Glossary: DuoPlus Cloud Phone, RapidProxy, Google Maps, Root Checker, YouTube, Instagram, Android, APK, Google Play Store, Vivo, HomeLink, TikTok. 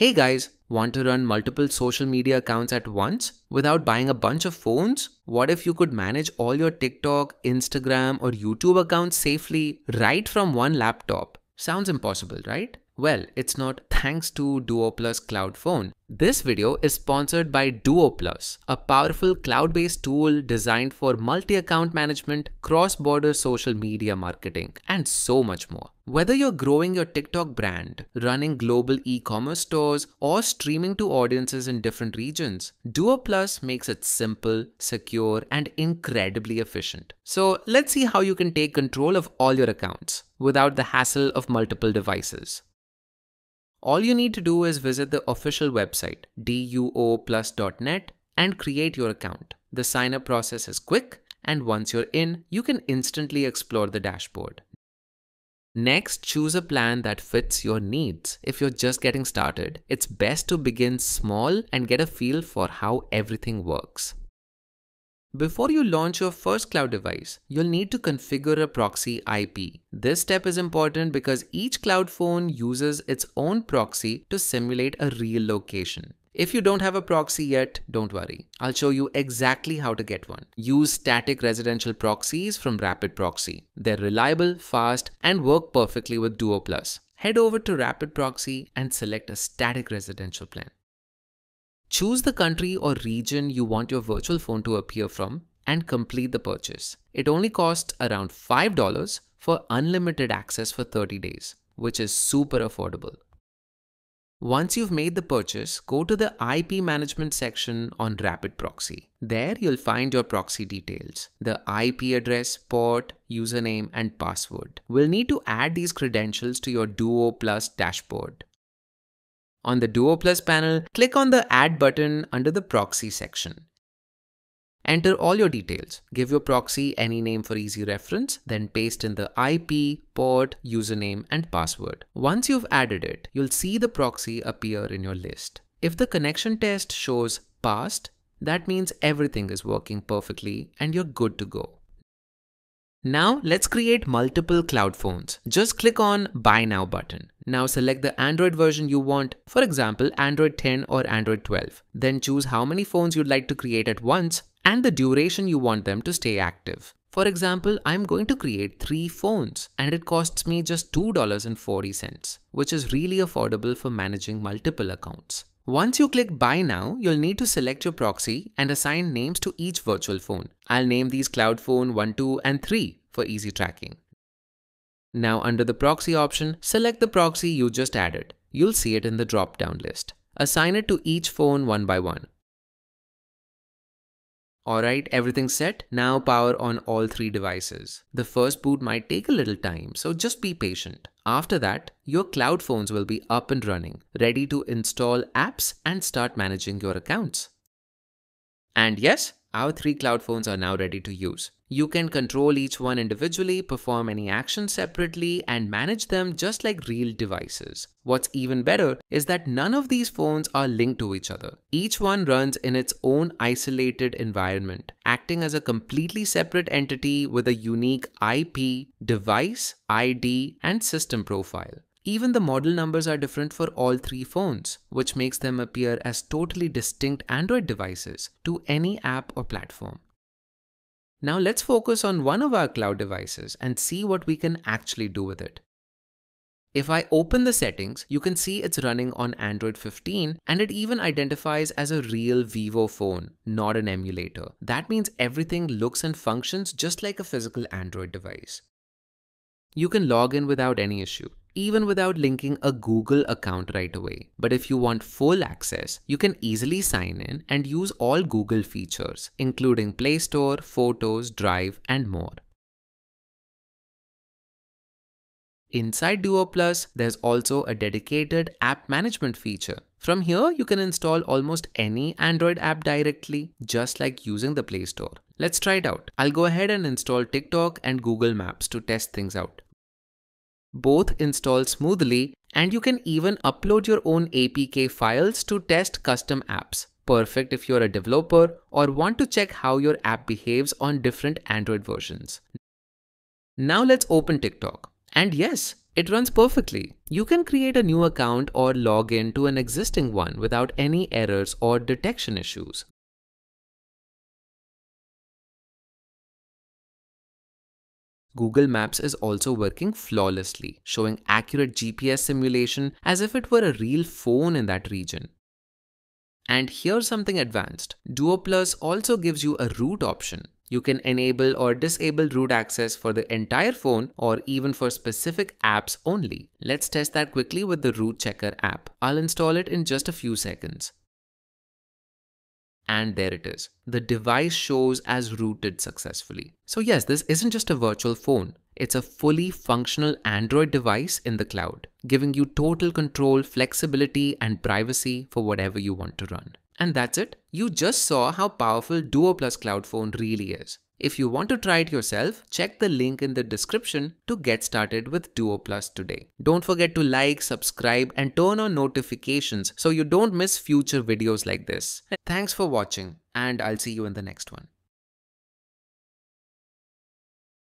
Hey guys, want to run multiple social media accounts at once without buying a bunch of phones? What if you could manage all your TikTok, Instagram or YouTube accounts safely right from one laptop? Sounds impossible, right? Well, it's not, thanks to DuoPlus Cloud Phone. This video is sponsored by DuoPlus, a powerful cloud-based tool designed for multi-account management, cross-border social media marketing, and so much more. Whether you're growing your TikTok brand, running global e-commerce stores, or streaming to audiences in different regions, DuoPlus makes it simple, secure, and incredibly efficient. So let's see how you can take control of all your accounts without the hassle of multiple devices. All you need to do is visit the official website duoplus.net and create your account. The sign-up process is quick, and once you're in, you can instantly explore the dashboard. Next, choose a plan that fits your needs. If you're just getting started, it's best to begin small and get a feel for how everything works. Before you launch your first cloud device, you'll need to configure a proxy IP. This step is important because each cloud phone uses its own proxy to simulate a real location. If you don't have a proxy yet, don't worry. I'll show you exactly how to get one. Use static residential proxies from RapidProxy. They're reliable, fast, and work perfectly with DuoPlus. Head over to RapidProxy and select a static residential plan. Choose the country or region you want your virtual phone to appear from and complete the purchase. It only costs around $5 for unlimited access for 30 days, which is super affordable. Once you've made the purchase, go to the IP management section on RapidProxy. There you'll find your proxy details, the IP address, port, username, and password. We'll need to add these credentials to your DuoPlus dashboard. On the DuoPlus panel, click on the Add button under the Proxy section. Enter all your details. Give your proxy any name for easy reference, then paste in the IP, port, username, and password. Once you've added it, you'll see the proxy appear in your list. If the connection test shows passed, that means everything is working perfectly and you're good to go. Now let's create multiple cloud phones. Just click on Buy Now button. Now select the Android version you want, for example Android 10 or Android 12. Then choose how many phones you'd like to create at once and the duration you want them to stay active. For example, I'm going to create 3 phones and it costs me just $2.40, which is really affordable for managing multiple accounts. Once you click Buy Now, you'll need to select your proxy and assign names to each virtual phone. I'll name these Cloud Phone 1, 2 and 3 for easy tracking. Now under the Proxy option, select the proxy you just added. You'll see it in the drop-down list. Assign it to each phone one by one. Alright, everything's set. Now power on all 3 devices. The first boot might take a little time, so just be patient. After that, your cloud phones will be up and running, ready to install apps and start managing your accounts. And yes, our 3 cloud phones are now ready to use. You can control each one individually, perform any action separately, and manage them just like real devices. What's even better is that none of these phones are linked to each other. Each one runs in its own isolated environment, acting as a completely separate entity with a unique IP, device, ID, and system profile. Even the model numbers are different for all 3 phones, which makes them appear as totally distinct Android devices to any app or platform. Now let's focus on one of our cloud devices and see what we can actually do with it. If I open the settings, you can see it's running on Android 15 and it even identifies as a real Vivo phone, not an emulator. That means everything looks and functions just like a physical Android device. You can log in without any issue, even without linking a Google account right away. But if you want full access, you can easily sign in and use all Google features, including Play Store, Photos, Drive, and more. Inside DuoPlus, there's also a dedicated app management feature. From here, you can install almost any Android app directly, just like using the Play Store. Let's try it out. I'll go ahead and install TikTok and Google Maps to test things out. Both install smoothly, and you can even upload your own APK files to test custom apps. Perfect if you're a developer or want to check how your app behaves on different Android versions. Now let's open TikTok. And yes, It runs perfectly. You can create a new account or log in to an existing one without any errors or detection issues. Google Maps is also working flawlessly, showing accurate GPS simulation as if it were a real phone in that region. And here's something advanced. DuoPlus also gives you a route option. You can enable or disable route access for the entire phone or even for specific apps only. Let's test that quickly with the Root Checker app. I'll install it in just a few seconds. And there it is. The device shows as rooted successfully. So yes, this isn't just a virtual phone. It's a fully functional Android device in the cloud, giving you total control, flexibility, and privacy for whatever you want to run. And that's it. You just saw how powerful DuoPlus Cloud Phone really is. If you want to try it yourself, check the link in the description to get started with DuoPlus today. Don't forget to like, subscribe, and turn on notifications so you don't miss future videos like this. Thanks for watching, and I'll see you in the next one.